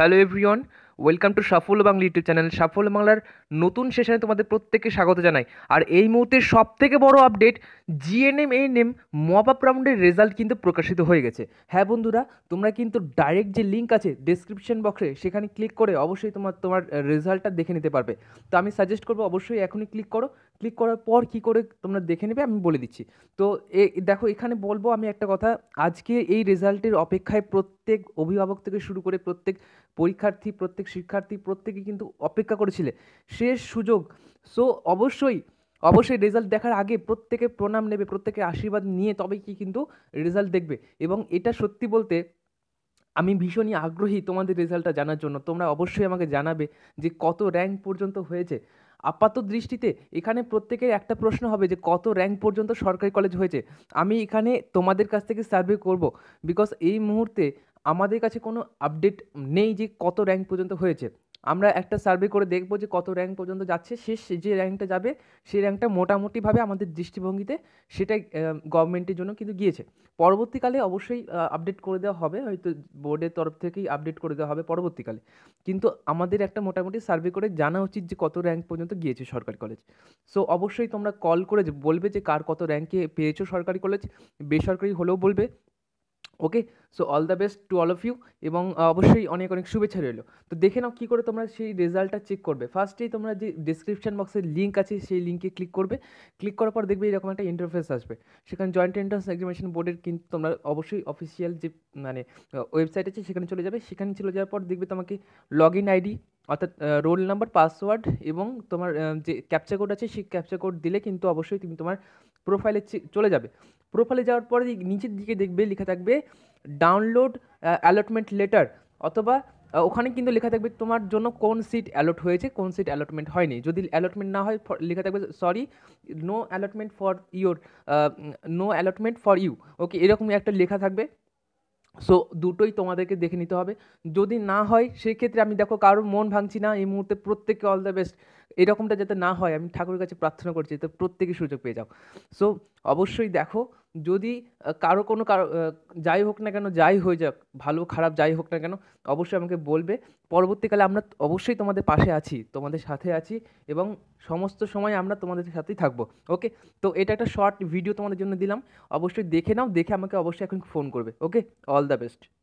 Hello everyone welcome to Saphalya Bangla YouTube channel. Saphalya बांगलार नतून सेशने तुम्हारे प्रत्येके स्वागत जानाई। और एई मुहूर्ते सबथेके बड़ो आपडेट जीएनएम एएनएम मप आप राउंडेर रेजाल्ट किन्तु प्रकाशित हो गेछे। हाँ बंधुरा तोमरा किन्तु डायरेक्ट जो लिंक आछे डेस्क्रिप्शन बक्से सेखाने क्लिक करे अवश्य तुम्हार रेजाल्टटा देखे निते पारबे। तो आमी साजेस्ट करब अवश्यई एखोनी क्लिक करो। क्लिक करार पर कि करे तोमरा देखे नेबे आमी बोले दिच्छि। तो देखो एखाने बोलबो आमी एकटा कथा, आजके एई रेजाल्टेर अपेक्षाय प्रत्येक अभिभावक थेके शुरू करे प्रत्येक परीक्षार्थी प्रत्येक शिक्षार्थी प्रत्येके किन्तु अपेक्षा करेछिले शेष सुयोग। सो अवश्यई अवश्य रेजाल्ट देखार आगे प्रत्येके प्रणाम नेबे प्रत्येके आशीर्वाद निये तबेई कि किन्तु रेजाल्ट देखबे। एबं एटा सत्यि बोलते आमी भीषण आग्रही तोमादेर रेजाल्टटा जानार जोन्नो। तोमरा अवश्यई आमाके जानाबे जे कत रैंक पर्यन्त हयेछे। आपात दृष्टिते एखाने प्रत्येकेर एकटा प्रश्न होबे जे कत रैंक पर्यन्त सरकारी कलेज हयेछे। आमी एखाने तोमादेर काछ थेके सार्वे करब बिकज एई मुहूर्ते आमादेर काछे कोनो आपडेट नेई जे कत रैंक पर्यन्त हयेछे। आमरा एकटा सार्वे करे देखब जे कत रैंक पर्यन्त जाच्छे। शेष जे रैंकटा जाबे सेई रैंकटा मोटामुटी भावे आमादेर दृष्टिभंगीते सेटाई गवर्नमेंटेर जोन्नो किन्तु गियेछे। परवर्तीकाले अवश्यई आपडेट करे देওয়া হবে, হয়তো বোর্ডের তরফ থেকেই আপডেট করে দেওয়া হবে পরবর্তীকালে। কিন্তু আমাদের একটা মোটামুটি সার্ভে করে জানা উচিত যে কত র্যাঙ্ক পর্যন্ত গিয়েছে সরকারি কলেজ। সো অবশ্যই তোমরা কল করে বলবে যে কার কত র্যাঙ্কে পেয়েছো সরকারি কলেজ, বেসরকারি হলেও বলবে। Okay so all the best to all of you एवं अवश्य अनेक अनेक शुभेच्छा रइल। तो देखे नाओ कि करे तोमरा सेई रेजाल्टटा चेक करबे। फार्स्टेई तोमरा जे डेस्क्रिप्शन बक्सेर लिंक आछे सेई लिंके क्लिक करबे। क्लिक करार पर देखबे एरकम एकटा इंटरफेस आसबे। सेखाने जॉइंट एंट्रांस एग्जामिनेशन बोर्डेर किन्तु तोमरा अवश्य अफिशियल जे माने वेबसाइट आछे सेखाने चले जाबे। सेखाने चले जाओयार पर देखबे तोमाके लग इन आईडी अर्थात रोल नम्बर पासवर्ड एवं तोमार जे कैप्चा कोड आछे सेई कैप्चा कोड दिले किन्तु अवश्यई तुमि तोमार प्रोफाइले चले जाबे। प्रोफाइले जाओयार पर नीचेर दिके देखबे लेखा थाकबे डाउनलोड अलॉटमेंट लेटर अथवा ओखाने किन्तु लेखा थाकबे तोमार जोन्नो कोन सीट अलॉट हयेछे कोन सीट अलॉटमेंट हयनि। जोदि अलॉटमेंट ना हय लेखा थाकबे sorry no allotment for your no allotment for you. Okay एरकमই একটা লেখা থাকবে। सो দুটোই তোমাদেরকে দেখে নিতে হবে। যদি না হয় সেই ক্ষেত্রে আমি দেখো কারোর মন ভাঙছি না এই মুহূর্তে, প্রত্যেককে অল দ্য বেস্ট। এরকমটা যাতে না হয় আমি ঠাকুরের কাছে প্রার্থনা করছি তো প্রত্যেকই সুযোগ পেয়ে যাও। সো অবশ্যই দেখো যদি কারো কোনো যাই হোক না কেন, যাই হয়ে যাক ভালো খারাপ যাই হোক না কেন অবশ্যই আমাকে বলবে। পরবর্তীকালে আমরা অবশ্যই তোমাদের পাশে আছি, তোমাদের সাথে আছি এবং সমস্ত সময় আমরা তোমাদের সাথেই থাকবো। ওকে তো এটা একটা শর্ট ভিডিও তোমাদের জন্য দিলাম, অবশ্যই দেখে নাও। দেখে আমাকে অবশ্যই এখন ফোন করবে। Okay all the best.